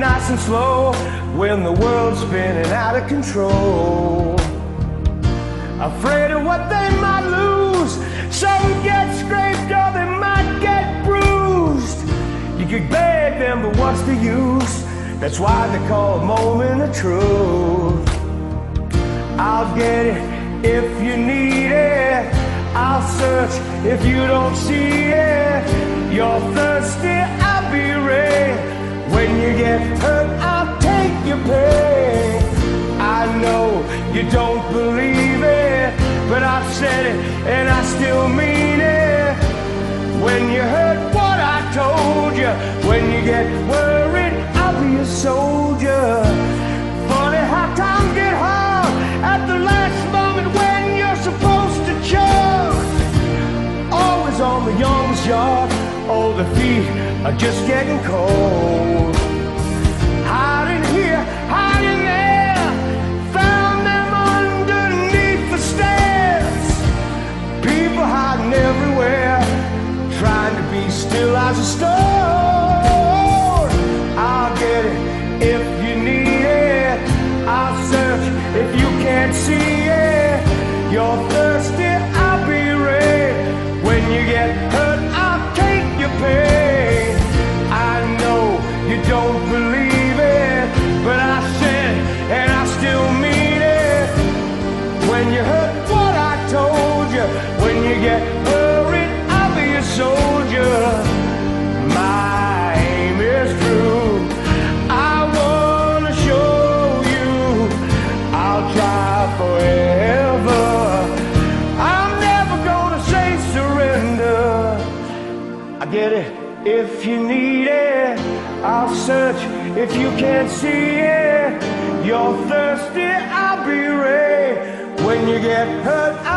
nice and slow when the world's spinning out of control. Afraid of what they might lose. Some get scraped or they might get bruised. You could beg them, but what's the use? That's why they call it moment of truth. I'll get it if you need it. I'll search if you don't see it. You're thirsty, I'll be ready. When you get hurt, I'll take your pain. I know you don't believe it, but I said it and I still mean it. When you heard what I told you, when you get worried, I'll be a soldier. Funny how time get hard at the last moment when you're supposed to choke. Always on the young's yard, all the feet are just getting cold. Hiding here, hiding there, found them underneath the stairs. People hiding everywhere, trying to be still as a stone. I'll get it if you need it. I'll search if you can't see it. You're thirsty, I'll be ready. When you get hurt, I'll take your pain. I know you don't believe it, but I said and I still mean it. When you heard what I told you, when you get worried, I'll be a soldier. My aim is true. I wanna show you I'll try forever. I'm never gonna say surrender. I get it if you need it. I'll search if you can't see it. You're thirsty, I'll be ready. When you get hurt,